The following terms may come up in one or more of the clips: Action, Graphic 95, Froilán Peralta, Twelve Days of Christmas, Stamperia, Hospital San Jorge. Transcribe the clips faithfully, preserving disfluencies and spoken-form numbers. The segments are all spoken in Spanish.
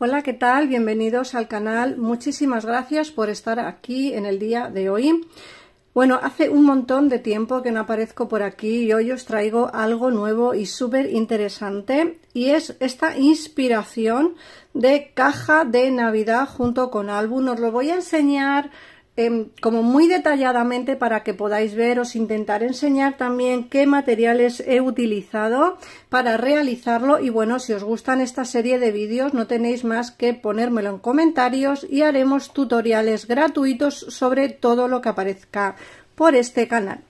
Hola, ¿qué tal? Bienvenidos al canal. Muchísimas gracias por estar aquí en el día de hoy. Bueno, hace un montón de tiempo que no aparezco por aquí y hoy os traigo algo nuevo y súper interesante, y es esta inspiración de caja de Navidad junto con álbum. Os lo voy a enseñar eh, como muy detalladamente para que podáis ver. Os intentaré enseñar también qué materiales he utilizado para realizarlo, y bueno, si os gustan esta serie de vídeos no tenéis más que ponérmelo en comentarios y haremos tutoriales gratuitos sobre todo lo que aparezca por este canal.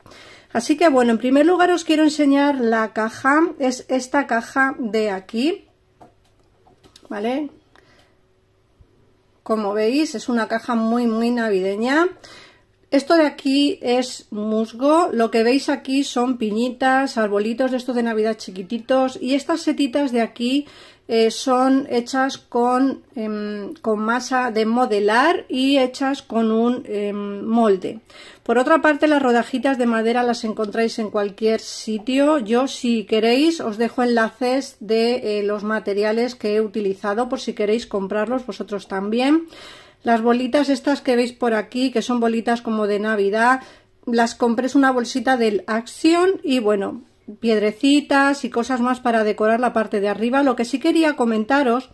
Así que bueno, en primer lugar os quiero enseñar la caja. Es esta caja de aquí, ¿vale? Como veis es una caja muy muy navideña. Esto de aquí es musgo, lo que veis aquí son piñitas, arbolitos de estos de Navidad chiquititos, y estas setitas de aquí eh, son hechas con, eh, con masa de modelar y hechas con un eh, molde. Por otra parte, las rodajitas de madera las encontráis en cualquier sitio. Yo, si queréis, os dejo enlaces de eh, los materiales que he utilizado por si queréis comprarlos vosotros también. Las bolitas estas que veis por aquí, que son bolitas como de Navidad, las compré en una bolsita del Action, y bueno, piedrecitas y cosas más para decorar la parte de arriba. Lo que sí quería comentaros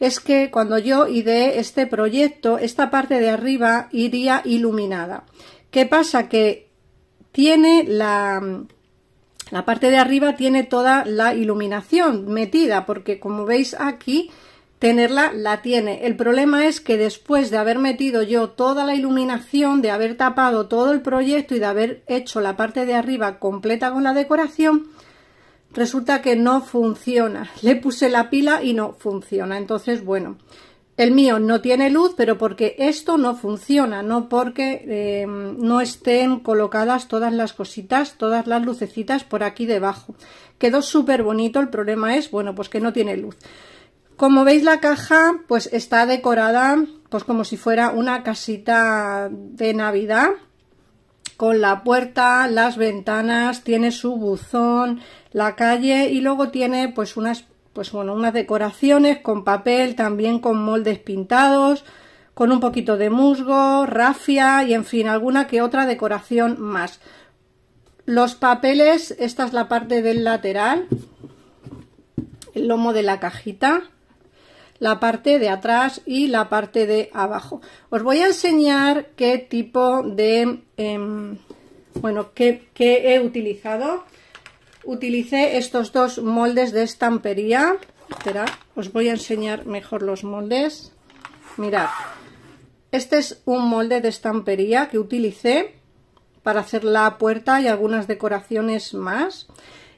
es que cuando yo ideé este proyecto, esta parte de arriba iría iluminada. ¿Qué pasa? Que tiene la... la parte de arriba tiene toda la iluminación metida, porque como veis aquí, tenerla la tiene. El problema es que después de haber metido yo toda la iluminación, de haber tapado todo el proyecto y de haber hecho la parte de arriba completa con la decoración, resulta que no funciona. Le puse la pila y no funciona. Entonces, bueno, el mío no tiene luz, pero porque esto no funciona, no porque eh, no estén colocadas todas las cositas, todas las lucecitas por aquí debajo. Quedó súper bonito. El problema es, bueno, pues que no tiene luz. Como veis, la caja pues está decorada pues como si fuera una casita de Navidad, con la puerta, las ventanas, tiene su buzón, la calle, y luego tiene pues unas pues bueno, unas decoraciones con papel, también con moldes pintados, con un poquito de musgo, rafia y en fin, alguna que otra decoración más. Los papeles, esta es la parte del lateral, el lomo de la cajita, la parte de atrás y la parte de abajo. Os voy a enseñar qué tipo de eh, bueno, qué, qué he utilizado. Utilicé estos dos moldes de Stamperia. Esperad, os voy a enseñar mejor los moldes. Mirad, este es un molde de Stamperia que utilicé para hacer la puerta y algunas decoraciones más.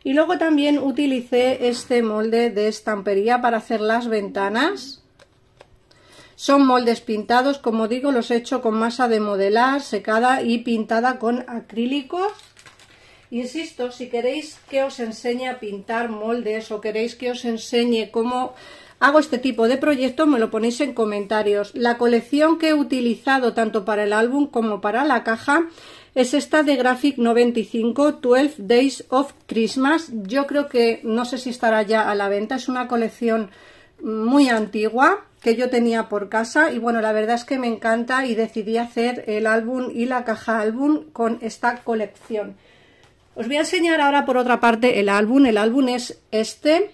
Y luego también utilicé este molde de Stamperia para hacer las ventanas. Son moldes pintados, como digo, los he hecho con masa de modelar, secada y pintada con acrílico. Insisto, si queréis que os enseñe a pintar moldes o queréis que os enseñe cómo hago este tipo de proyectos, me lo ponéis en comentarios. La colección que he utilizado tanto para el álbum como para la caja es esta de Graphic noventa y cinco, doce Days of Christmas. Yo creo que, no sé si estará ya a la venta, es una colección muy antigua que yo tenía por casa, y bueno, la verdad es que me encanta y decidí hacer el álbum y la caja álbum con esta colección. Os voy a enseñar ahora por otra parte el álbum. El álbum es este.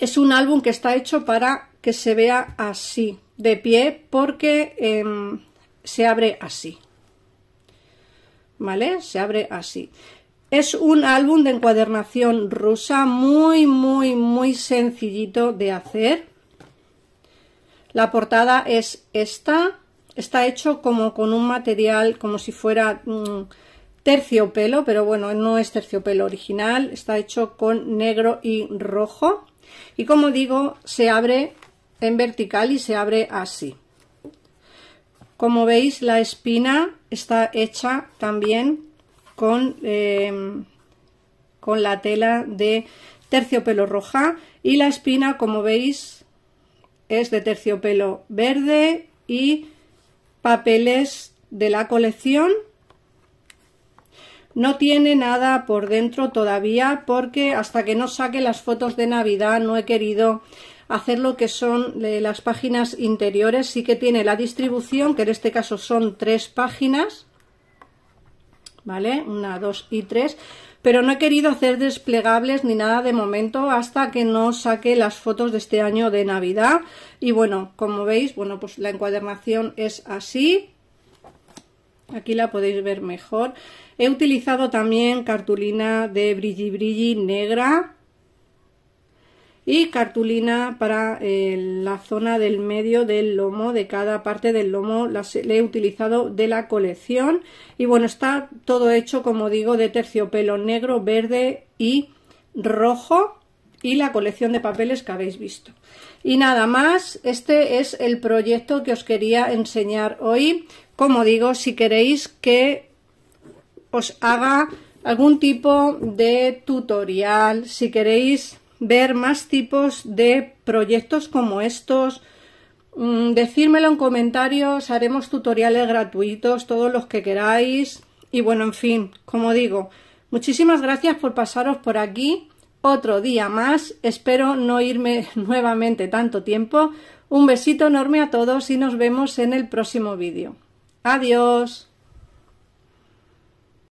Es un álbum que está hecho para que se vea así, de pie, porque eh, se abre así. ¿Vale? Se abre así. Es un álbum de encuadernación rusa muy, muy, muy sencillito de hacer. La portada es esta. Está hecho como con un material como si fuera mmm, terciopelo, pero bueno, no es terciopelo original. Está hecho con negro y rojo. Y como digo, se abre en vertical y se abre así. Como veis, la espina está hecha también con, eh, con la tela de terciopelo roja, y la espina, como veis, es de terciopelo verde y papeles de la colección. No tiene nada por dentro todavía porque hasta que no saque las fotos de Navidad no he querido hacer lo que son las páginas interiores. Sí que tiene la distribución, que en este caso son tres páginas, ¿vale? Una, dos y tres. Pero no he querido hacer desplegables ni nada de momento hasta que no saque las fotos de este año de Navidad. Y bueno, como veis, bueno, pues la encuadernación es así. Aquí la podéis ver mejor. He utilizado también cartulina de brilli brilli negra y cartulina para eh, la zona del medio del lomo, de cada parte del lomo, las le he utilizado de la colección. Y bueno, está todo hecho, como digo, de terciopelo negro, verde y rojo, y la colección de papeles que habéis visto. Y nada más, este es el proyecto que os quería enseñar hoy. Como digo, si queréis que os haga algún tipo de tutorial, si queréis ver más tipos de proyectos como estos, decírmelo en comentarios, haremos tutoriales gratuitos, todos los que queráis. Y bueno, en fin, como digo, muchísimas gracias por pasaros por aquí otro día más, espero no irme nuevamente tanto tiempo. Un besito enorme a todos y nos vemos en el próximo vídeo. Adiós.